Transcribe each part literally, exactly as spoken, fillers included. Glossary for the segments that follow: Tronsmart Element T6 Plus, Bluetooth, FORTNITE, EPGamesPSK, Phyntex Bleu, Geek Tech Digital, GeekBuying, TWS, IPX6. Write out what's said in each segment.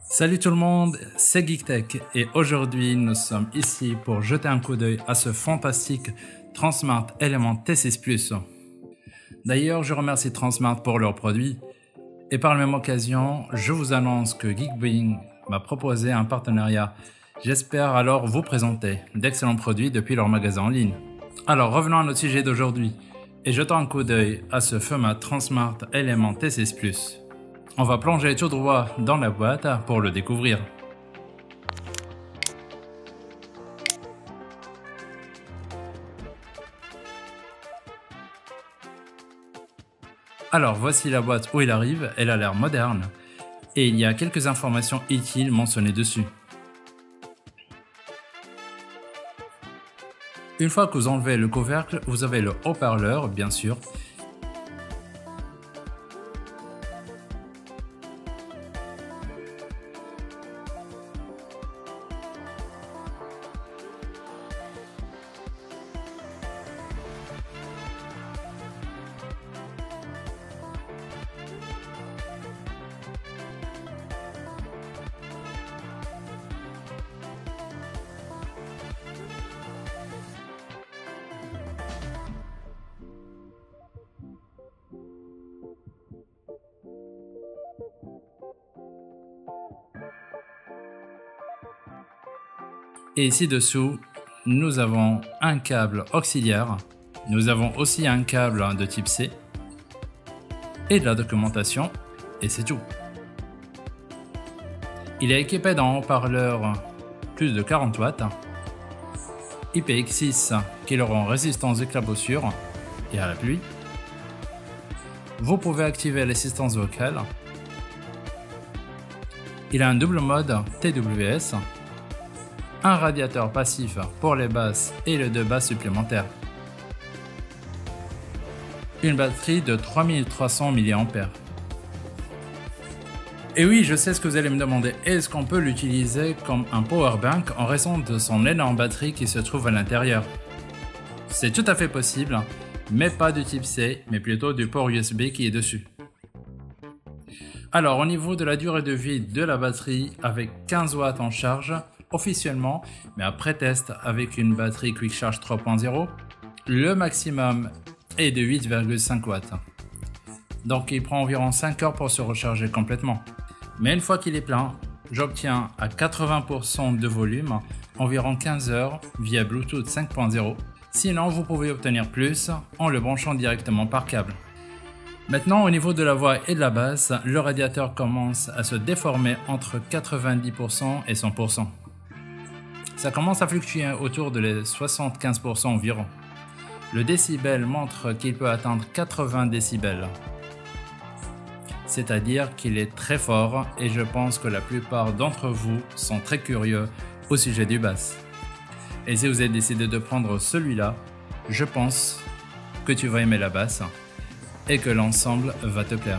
Salut tout le monde, c'est GeekTech et aujourd'hui nous sommes ici pour jeter un coup d'œil à ce fantastique Tronsmart Element T six Plus. D'ailleurs, je remercie Tronsmart pour leurs produits et par la même occasion, je vous annonce que GeekBuying m'a proposé un partenariat. J'espère alors vous présenter d'excellents produits depuis leur magasin en ligne. Alors revenons à notre sujet d'aujourd'hui et jetons un coup d'œil à ce fameux Tronsmart Element T six Plus. On va plonger tout droit dans la boîte pour le découvrir. Alors voici la boîte où il arrive, elle a l'air moderne et il y a quelques informations utiles mentionnées dessus. Une fois que vous enlevez le couvercle, vous avez le haut-parleur bien sûr. Et ci-dessous, nous avons un câble auxiliaire, nous avons aussi un câble de type C et de la documentation, et c'est tout. Il est équipé d'un haut-parleur plus de quarante watts, I P X six qui leur rend résistant aux éclaboussures et à la pluie. Vous pouvez activer l'assistance vocale. Il a un double mode T W S. Un radiateur passif pour les basses et les deux basses supplémentaires. Une batterie de trois mille trois cents milliampères heure. Et oui, je sais ce que vous allez me demander, est-ce qu'on peut l'utiliser comme un powerbank en raison de son énorme batterie qui se trouve à l'intérieur? C'est tout à fait possible, mais pas du type C, mais plutôt du port U S B qui est dessus. Alors au niveau de la durée de vie de la batterie, avec quinze watts en charge, officiellement, mais après test avec une batterie Quick Charge trois point zéro, le maximum est de huit virgule cinq watts. Donc il prend environ cinq heures pour se recharger complètement. Mais une fois qu'il est plein, j'obtiens à quatre-vingts pour cent de volume environ quinze heures via Bluetooth cinq point zéro. Sinon, vous pouvez obtenir plus en le branchant directement par câble. Maintenant, au niveau de la voix et de la basse, le radiateur commence à se déformer entre quatre-vingt-dix pour cent et cent pour cent. Ça commence à fluctuer autour de les soixante-quinze pour cent environ. Le décibel montre qu'il peut atteindre quatre-vingts décibels. C'est-à-dire qu'il est très fort et je pense que la plupart d'entre vous sont très curieux au sujet du basse. Et si vous avez décidé de prendre celui-là, je pense que tu vas aimer la basse et que l'ensemble va te plaire.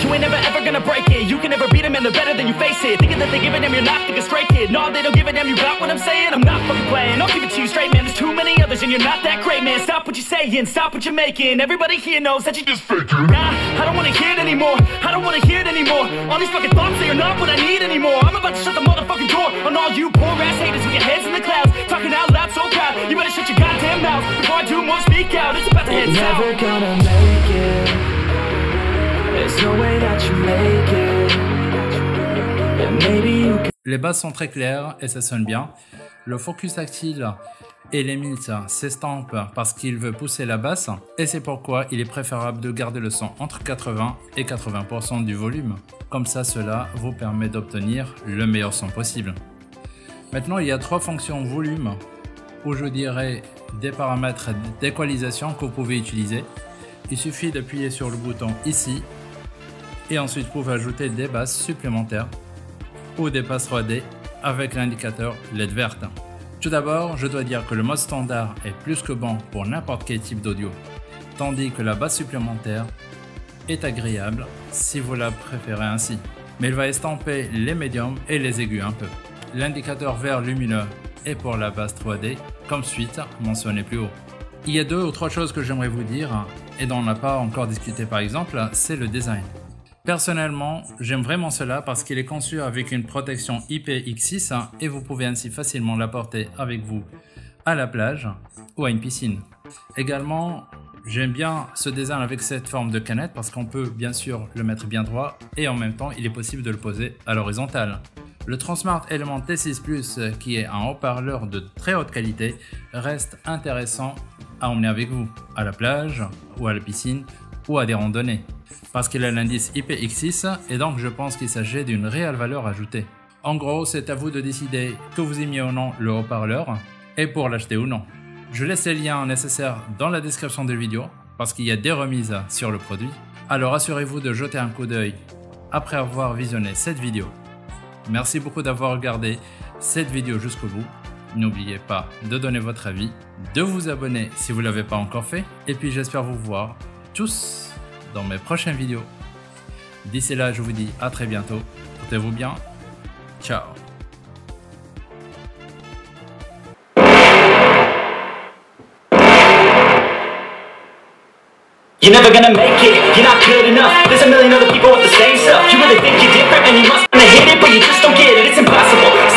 You ain't never ever gonna break it. You can never beat them and they're better than you face it. Thinking that they give a damn, you're not thinking straight. stray kid. No, they don't give a damn, you got what I'm saying? I'm not fucking playing, I'll give it to you straight, man. There's too many others and you're not that great, man. Stop what you're saying, stop what you're making. Everybody here knows that you just faking. Nah, I don't wanna hear it anymore, I don't wanna hear it anymore. All these fucking thoughts, they are not what I need anymore. I'm about to shut the motherfucking door on all you poor ass haters with your heads in the clouds, talking out loud so proud. You better shut your goddamn mouth before I do more speak out. It's about to head south. Never gonna make it, there's no way that you make it. Les bases sont très claires et ça sonne bien. Le focus tactile et les milles s'estampent parce qu'il veut pousser la basse et c'est pourquoi il est préférable de garder le son entre quatre-vingts et quatre-vingts pour cent du volume. Comme ça, cela vous permet d'obtenir le meilleur son possible. Maintenant, il y a trois fonctions volume ou je dirais des paramètres d'équalisation que vous pouvez utiliser. Il suffit d'appuyer sur le bouton ici et ensuite vous pouvez ajouter des basses supplémentaires ou des passes trois D avec l'indicateur L E D verte. Tout d'abord, je dois dire que le mode standard est plus que bon pour n'importe quel type d'audio, tandis que la basse supplémentaire est agréable si vous la préférez ainsi. Mais il va estamper les médiums et les aigus un peu. L'indicateur vert lumineux est pour la basse trois D, comme suite mentionné plus haut. Il y a deux ou trois choses que j'aimerais vous dire et dont on n'a pas encore discuté par exemple, c'est le design. Personnellement, j'aime vraiment cela parce qu'il est conçu avec une protection I P X six et vous pouvez ainsi facilement la porter avec vous à la plage ou à une piscine. Également, j'aime bien ce design avec cette forme de canette parce qu'on peut bien sûr le mettre bien droit et en même temps, il est possible de le poser à l'horizontale. Le Tronsmart Element T six Plus, qui est un haut-parleur de très haute qualité, reste intéressant à emmener avec vous à la plage ou à la piscine ou à des randonnées, parce qu'il a l'indice I P X six et donc je pense qu'il s'agit d'une réelle valeur ajoutée. En gros, c'est à vous de décider que vous aimiez ou non le haut-parleur et pour l'acheter ou non. Je laisse les liens nécessaires dans la description de la vidéo parce qu'il y a des remises sur le produit. Alors assurez-vous de jeter un coup d'œil après avoir visionné cette vidéo. Merci beaucoup d'avoir regardé cette vidéo jusqu'au bout. N'oubliez pas de donner votre avis, de vous abonner si vous ne l'avez pas encore fait et puis j'espère vous voir tous dans mes prochaines vidéos. D'ici là, je vous dis à très bientôt. Portez-vous bien. Ciao. You're never gonna make it, you're not good enough. There's a million other people with the same stuff. You really think you're different and you must wanna hit it, but you just don't get it, it's impossible.